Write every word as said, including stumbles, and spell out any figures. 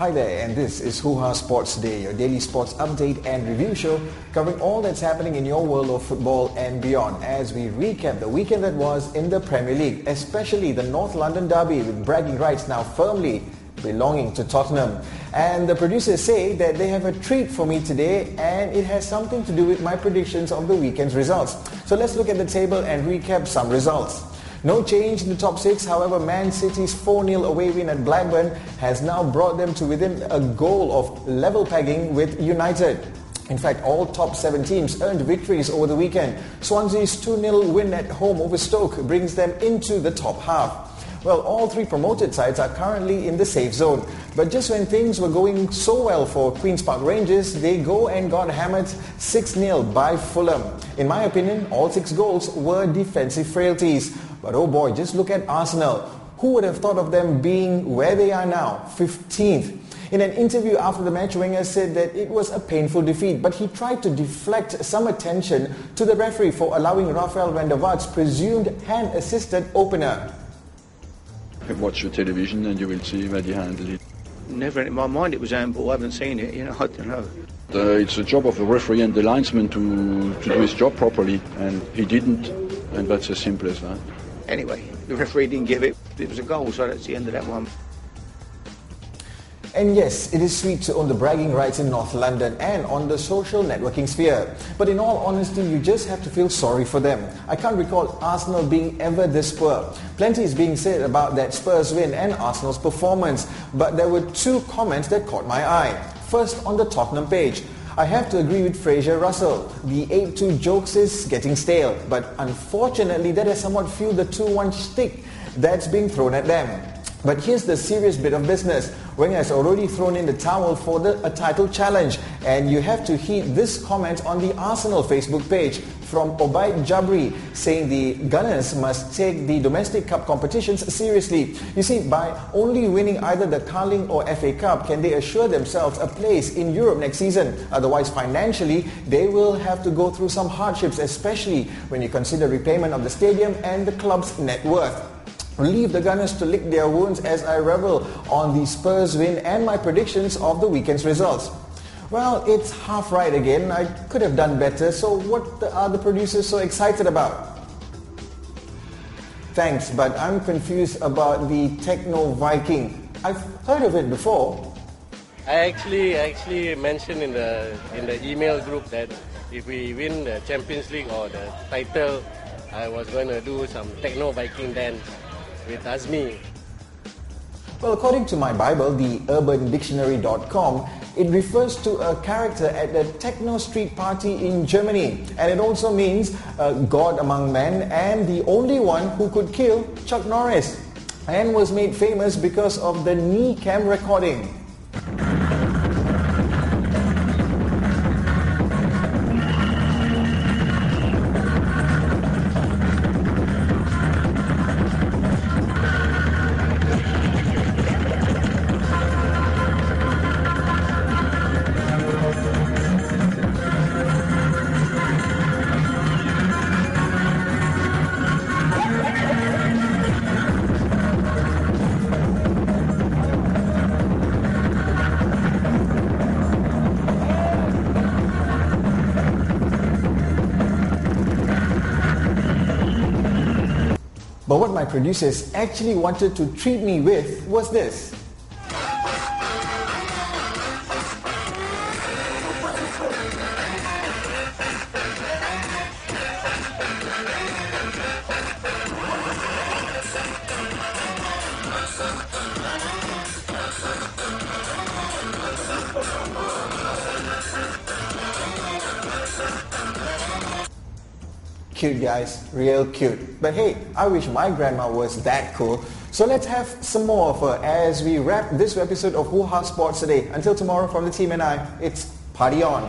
Hi there, and this is Hooha Sports Day, your daily sports update and review show covering all that's happening in your world of football and beyond as we recap the weekend that was in the Premier League, especially the North London Derby with bragging rights now firmly belonging to Tottenham. And the producers say that they have a treat for me today, and it has something to do with my predictions of the weekend's results. So let's look at the table and recap some results. No change in the top six, however, Man City's four nil away win at Blackburn has now brought them to within a goal of level pegging with United. In fact, all top seven teams earned victories over the weekend. Swansea's two nil win at home over Stoke brings them into the top half. Well, all three promoted sides are currently in the safe zone. But just when things were going so well for Queen's Park Rangers, they go and got hammered six nil by Fulham. In my opinion, all six goals were defensive frailties. But oh boy, just look at Arsenal. Who would have thought of them being where they are now, fifteenth? In an interview after the match, Wenger said that it was a painful defeat, but he tried to deflect some attention to the referee for allowing Rafael van der Vaart's presumed hand-assisted opener. Watch your television and you will see where he handled it. Never in my mind it was handball. I haven't seen it, you know, I don't know. Uh, it's a job of the referee and the linesman to, to do his job properly, and he didn't, and that's as simple as that. Anyway, the referee didn't give it. It was a goal, so that's the end of that one. And yes, it is sweet to own the bragging rights in North London and on the social networking sphere. But in all honesty, you just have to feel sorry for them. I can't recall Arsenal being ever this poor. Plenty is being said about that Spurs win and Arsenal's performance. But there were two comments that caught my eye. First, on the Tottenham page. I have to agree with Fraser Russell. The eight two jokes is getting stale. But unfortunately, that has somewhat fueled the two one shtick that's being thrown at them. But here's the serious bit of business. Wenger has already thrown in the towel for the, a title challenge. And you have to heed this comment on the Arsenal Facebook page from Obaid Jabri, saying the Gunners must take the domestic cup competitions seriously. You see, by only winning either the Carling or F A Cup, can they assure themselves a place in Europe next season? Otherwise, financially, they will have to go through some hardships, especially when you consider repayment of the stadium and the club's net worth. Leave the Gunners to lick their wounds as I revel on the Spurs win and my predictions of the weekend's results. Well, it's half right again. I could have done better. So what are the producers so excited about? Thanks, but I'm confused about the Techno Viking. I've heard of it before. I actually actually mentioned in the in the email group that if we win the Champions League or the title, I was going to do some Techno Viking dance with Azmi. Well, according to my Bible, the Urban Dictionary dot com, it refers to a character at the techno street party in Germany. And it also means uh, God among men and the only one who could kill Chuck Norris. And was made famous because of the knee cam recording. But what my producers actually wanted to treat me with was this. Cute guys, real cute. But hey, I wish my grandma was that cool. So let's have some more of her as we wrap this episode of Hooha Sports Today. Until tomorrow, from the team and I, it's party on.